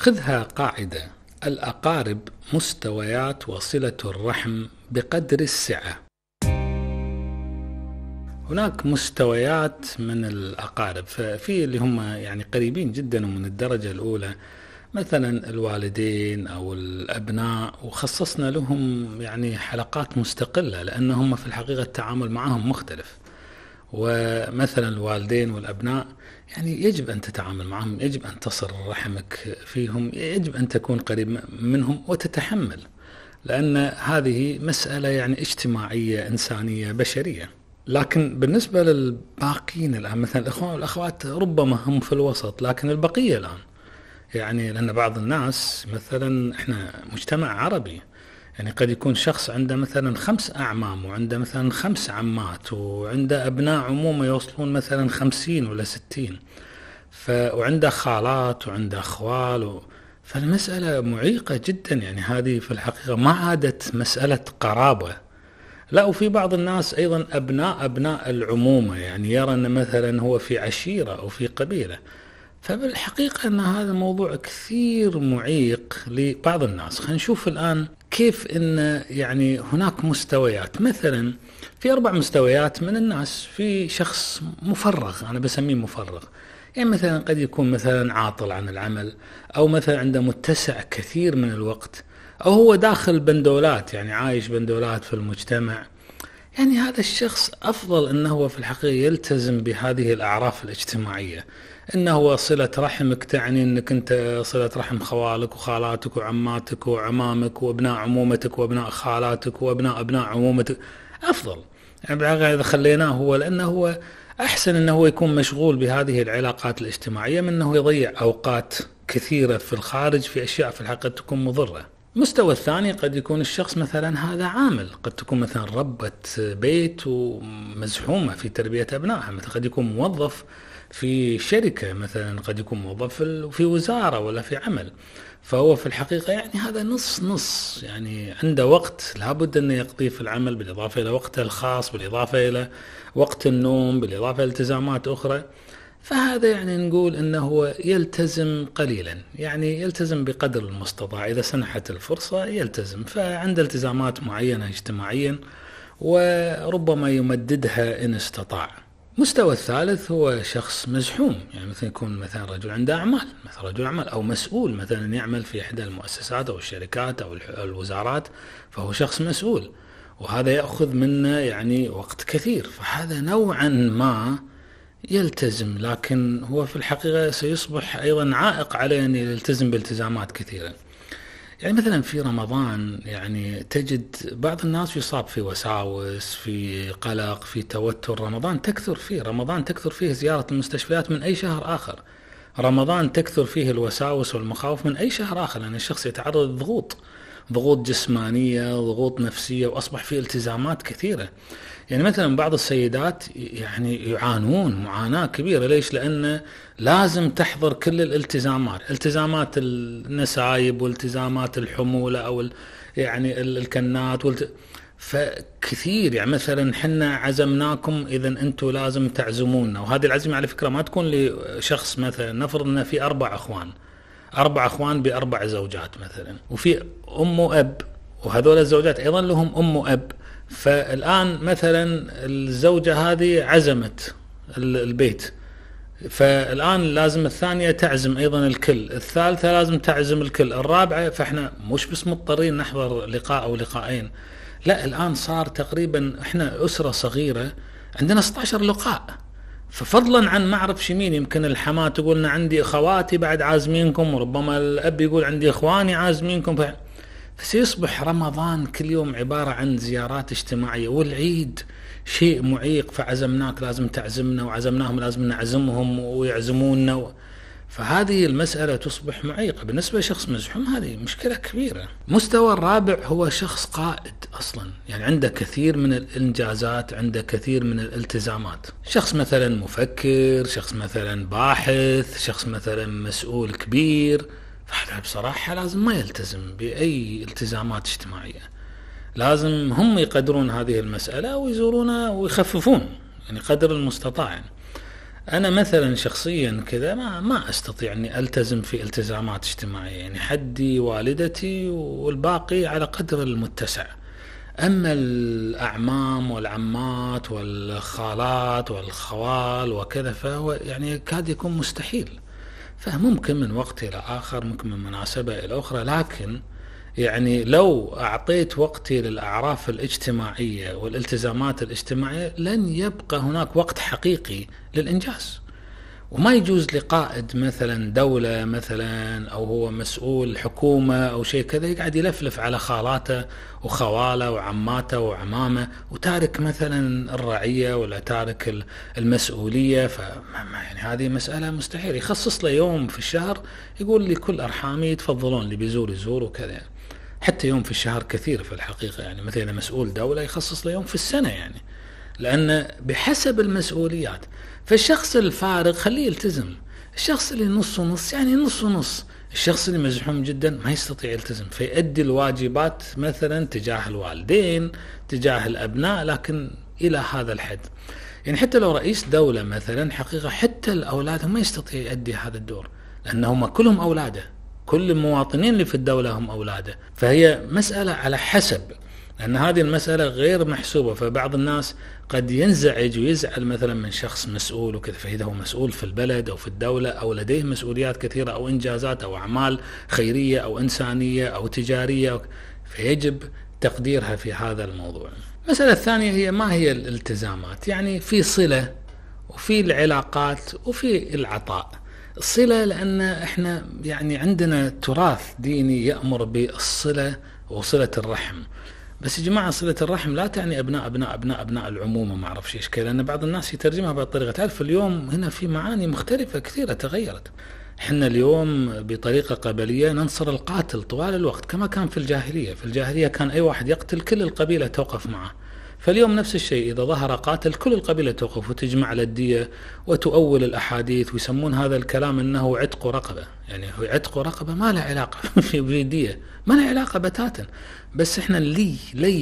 خذها قاعدة: الأقارب مستويات وصلة الرحم بقدر السعة. هناك مستويات من الأقارب، ففي اللي هم يعني قريبين جدا ومن الدرجة الأولى، مثلا الوالدين أو الأبناء، وخصصنا لهم يعني حلقات مستقلة لأنهم في الحقيقة التعامل معهم مختلف. ومثلا الوالدين والأبناء يعني يجب أن تتعامل معهم، يجب أن تصل رحمك فيهم، يجب أن تكون قريب منهم وتتحمل، لأن هذه مسألة يعني اجتماعية إنسانية بشرية. لكن بالنسبة للباقين الآن، مثلا الإخوان والأخوات ربما هم في الوسط، لكن البقية الآن يعني، لأن بعض الناس مثلا، إحنا مجتمع عربي، يعني قد يكون شخص عنده مثلا 5 أعمام وعنده مثلا 5 عمات وعنده أبناء عمومة يوصلون مثلا 50 ولا 60، وعنده خالات وعنده أخوال فالمسألة معيقة جدا. يعني هذه في الحقيقة ما عادت مسألة قرابة. لا، وفي بعض الناس أيضا أبناء العمومة، يعني يرى أن مثلا هو في عشيرة أو في قبيلة. فبالحقيقة أن هذا موضوع كثير معيق لبعض الناس. خلينا نشوف الآن كيف أن يعني هناك مستويات. مثلا في 4 مستويات من الناس. في شخص مفرغ، أنا بسميه مفرغ، يعني مثلا قد يكون مثلا عاطل عن العمل، أو مثلا عنده متسع كثير من الوقت، أو هو داخل بندولات، يعني عايش بندولات في المجتمع. يعني هذا الشخص أفضل أنه هو في الحقيقة يلتزم بهذه الأعراف الاجتماعية، أنه هو صلة رحمك تعني أنك أنت صلة رحم خوالك وخالاتك وعماتك وعمامك وأبناء عمومتك وأبناء خالاتك وأبناء أبناء عمومتك. أفضل يعني بالعكس إذا خليناه هو، لأنه هو أحسن أنه هو يكون مشغول بهذه العلاقات الاجتماعية من أنه يضيع أوقات كثيرة في الخارج في أشياء في الحقيقة تكون مضرة. المستوى الثاني قد يكون الشخص مثلا هذا عامل، قد تكون مثلا ربة بيت ومزحومة في تربية أبنائها، مثلا قد يكون موظف في شركة، مثلا قد يكون موظف في وزارة ولا في عمل. فهو في الحقيقة يعني هذا نص نص، يعني عنده وقت لابد أنه يقضيه في العمل، بالإضافة إلى وقته الخاص، بالإضافة إلى وقت النوم، بالإضافة إلى التزامات أخرى. فهذا يعني نقول أنه هو يلتزم قليلا، يعني يلتزم بقدر المستطاع، إذا سنحت الفرصة يلتزم، فعنده التزامات معينة اجتماعيا وربما يمددها إن استطاع. مستوى الثالث هو شخص مزحوم، يعني مثلا يكون مثلا رجل عنده أعمال، مثلا رجل أعمال أو مسؤول، مثلا يعمل في إحدى المؤسسات أو الشركات أو الوزارات، فهو شخص مسؤول وهذا يأخذ منه يعني وقت كثير، فهذا نوعا ما يلتزم، لكن هو في الحقيقة سيصبح أيضا عائق عليه أن يلتزم بالتزامات كثيرة. يعني مثلا في رمضان يعني تجد بعض الناس يصاب في وساوس، في قلق، في توتر. رمضان تكثر فيه زيارة المستشفيات من أي شهر آخر. رمضان تكثر فيه الوساوس والمخاوف من أي شهر آخر، لأن يعني الشخص يتعرض لضغوط جسمانية، ضغوط نفسية، وأصبح فيه التزامات كثيرة. يعني مثلا بعض السيدات يعني يعانون معاناة كبيرة. ليش؟ لأن لازم تحضر كل الالتزامات، التزامات النسايب والتزامات الحمولة أو يعني الكنات فكثير. يعني مثلا حنا عزمناكم، إذا أنتوا لازم تعزمونا. وهذه العزمة على فكرة ما تكون لشخص، مثلا نفرض أن في 4 أخوان ب4 زوجات مثلا، وفي أم وأب، وهذول الزوجات أيضا لهم أم وأب. فالآن مثلا الزوجة هذه عزمت البيت، فالآن لازم الثانية تعزم أيضا الكل، الثالثة لازم تعزم الكل، الرابعة. فإحنا مش بس مضطرين نحضر لقاء أو لقاءين، لا، الآن صار تقريبا إحنا أسرة صغيرة عندنا 16 لقاء. ففضلا عن ما أعرف مين، يمكن الحماة تقول أنا عندي أخواتي بعد عازمينكم، وربما الأب يقول عندي إخواني عازمينكم. فسيصبح رمضان كل يوم عبارة عن زيارات اجتماعية، والعيد شيء معيق، فعزمناك لازم تعزمنا، وعزمناهم لازم نعزمهم ويعزموننا فهذه المسألة تصبح معيقة بالنسبة لشخص مزحوم. هذه مشكلة كبيرة. مستوى الرابع هو شخص قائد أصلا، يعني عنده كثير من الإنجازات، عنده كثير من الالتزامات. شخص مثلا مفكر، شخص مثلا باحث، شخص مثلا مسؤول كبير. فهذا بصراحة لازم ما يلتزم بأي التزامات اجتماعية، لازم هم يقدرون هذه المسألة ويزورونها ويخففون يعني قدر المستطاع. أنا مثلا شخصيا كذا ما أستطيع أني ألتزم في التزامات اجتماعية، يعني حدي والدتي والباقي على قدر المتسع. أما الأعمام والعمات والخالات والخوال وكذا فهو يعني كاد يكون مستحيل، فممكن من وقت إلى آخر، ممكن من مناسبة إلى أخرى، لكن يعني لو أعطيت وقتي للأعراف الاجتماعية والالتزامات الاجتماعية لن يبقى هناك وقت حقيقي للإنجاز. وما يجوز لقائد مثلا دولة مثلا أو هو مسؤول حكومة أو شيء كذا يقعد يلفلف على خالاته وخواله وعماته وعمامه وتارك مثلا الرعية ولا تارك المسؤولية، يعني هذه مسألة مستحيل. يخصص له يوم في الشهر يقول لي كل أرحامي تفضلون اللي بيزور يزور وكذا يعني. حتى يوم في الشهر كثير في الحقيقة، يعني مثلا مسؤول دولة يخصص له يوم في السنة يعني، لأن بحسب المسؤوليات. فالشخص الفارغ خليه يلتزم، الشخص اللي نص ونص يعني نص ونص، الشخص اللي مزحوم جدا ما يستطيع يلتزم فيؤدي الواجبات مثلا تجاه الوالدين تجاه الأبناء لكن إلى هذا الحد. يعني حتى لو رئيس دولة مثلا حقيقة حتى الأولاد ما يستطيع يؤدي هذا الدور، لأنهم كلهم أولاده، كل المواطنين اللي في الدولة هم أولاده. فهي مسألة على حسب، لأن هذه المسألة غير محسوبة، فبعض الناس قد ينزعج ويزعل مثلا من شخص مسؤول وكذا، فإذا هو مسؤول في البلد أو في الدولة أو لديه مسؤوليات كثيرة أو إنجازات أو أعمال خيرية أو إنسانية أو تجارية، فيجب تقديرها في هذا الموضوع. المسألة الثانية هي ما هي الالتزامات، يعني في صلة وفي العلاقات وفي العطاء. الصلة لأن إحنا يعني عندنا تراث ديني يأمر بالصلة وصلة الرحم، بس يا جماعة صلة الرحم لا تعني أبناء أبناء أبناء أبناء العمومة، ما أعرف شيء إشكال، لأن بعض الناس يترجمها بطريقة. تعرف اليوم هنا في معاني مختلفة كثيرة تغيرت، إحنا اليوم بطريقة قبلية ننصر القاتل طوال الوقت كما كان في الجاهلية. في الجاهلية كان أي واحد يقتل كل القبيلة توقف معه، فاليوم نفس الشيء إذا ظهر قاتل كل القبيلة توقف وتجمع للدية وتؤول الأحاديث، ويسمون هذا الكلام أنه عتق رقبة. يعني هو عتق رقبة ما له علاقة في الدية، ما له علاقة بتاتا، بس إحنا لي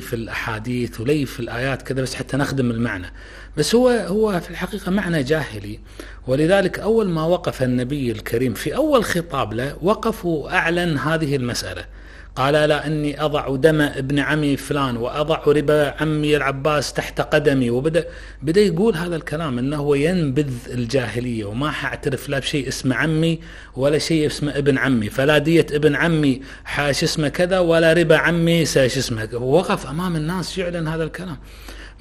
في الأحاديث ولي في الآيات كذا بس حتى نخدم المعنى، بس هو في الحقيقة معنى جاهلي. ولذلك أول ما وقف النبي الكريم في أول خطاب له وقف وأعلن هذه المسألة، قال لا أني أضع دم ابن عمي فلان وأضع ربا عمي العباس تحت قدمي، وبدأ يقول هذا الكلام أنه هو ينبذ الجاهلية وما حاعترف لا بشيء اسمه عمي ولا شيء اسمه ابن عمي، فلا دية ابن عمي حاش اسمه كذا ولا ربا عمي ساش اسمه. ووقف أمام الناس يعلن هذا الكلام.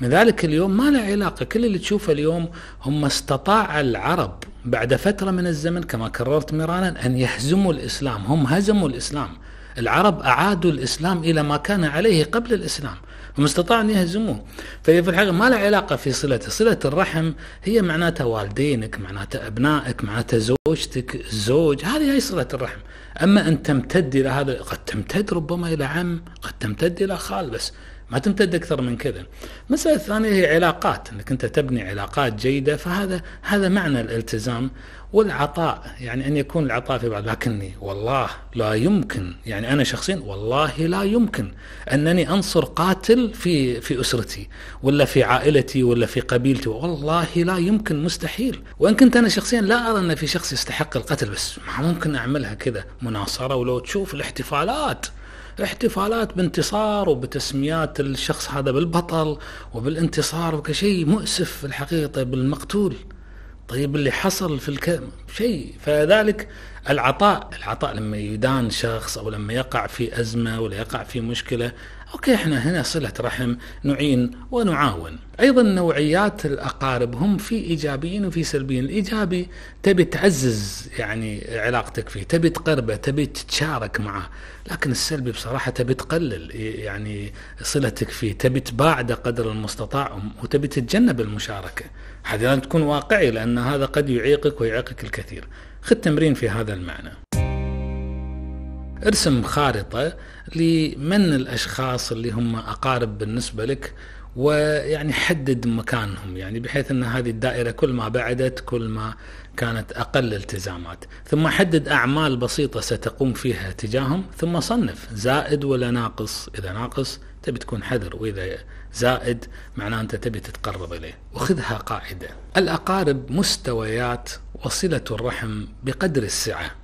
من ذلك اليوم ما له علاقة، كل اللي تشوفه اليوم هم استطاع العرب بعد فترة من الزمن كما كررت مرانا أن يهزموا الإسلام، هم هزموا الإسلام، العرب أعادوا الإسلام إلى ما كان عليه قبل الإسلام، هم استطاعوا أن يهزموه. فهي في الحقيقة ما له علاقة في صلة الرحم هي معناتها والدينك، معناتها أبنائك، معناتها زوجتك، الزوج، هذه هي صلة الرحم. أما أن تمتد إلى هذا، قد تمتد ربما إلى عم، قد تمتد إلى خال، بس ما تمتد أكثر من كذا. مسألة ثانية هي علاقات، أنك أنت تبني علاقات جيدة، فهذا معنى الالتزام. والعطاء يعني أن يكون العطاء في بعض، لكني والله لا يمكن، يعني أنا شخصيا والله لا يمكن أنني أنصر قاتل في أسرتي ولا في عائلتي ولا في قبيلتي، والله لا يمكن، مستحيل. وإن كنت أنا شخصيا لا أرى أن في شخص يستحق القتل، بس ما ممكن أعملها كذا مناصرة. ولو تشوف الاحتفالات بانتصار وبتسميات الشخص هذا بالبطل وبالانتصار وكشيء مؤسف في الحقيقة بالمقتول، طيب اللي حصل في الكلام شيء. فذلك العطاء لما يدان شخص أو لما يقع في أزمة ولا يقع في مشكلة، أوكي إحنا هنا صلة رحم، نعين ونعاون. أيضا نوعيات الأقارب هم في إيجابيين وفي سلبيين. الإيجابي تبي تعزز يعني علاقتك فيه، تبي تقربه، تبي تتشارك معه، لكن السلبي بصراحة تبي تقلل يعني صلتك فيه، تبي تباعده قدر المستطاع وتبي تتجنب المشاركة. هذا تكون واقعي لأن هذا قد يعيقك ويعيقك الكثير. خذ تمرين في هذا المعنى. ارسم خارطة لمن الأشخاص اللي هم أقارب بالنسبة لك ويعني حدد مكانهم، يعني بحيث أن هذه الدائرة كل ما بعدت كل ما كانت أقل التزامات، ثم حدد أعمال بسيطة ستقوم فيها تجاههم، ثم صنف زائد ولا ناقص. إذا ناقص تبي تكون حذر، وإذا زائد معناه أنت تبي تتقرب إليه. وخذها قاعدة: الأقارب مستويات وصلة الرحم بقدر السعة.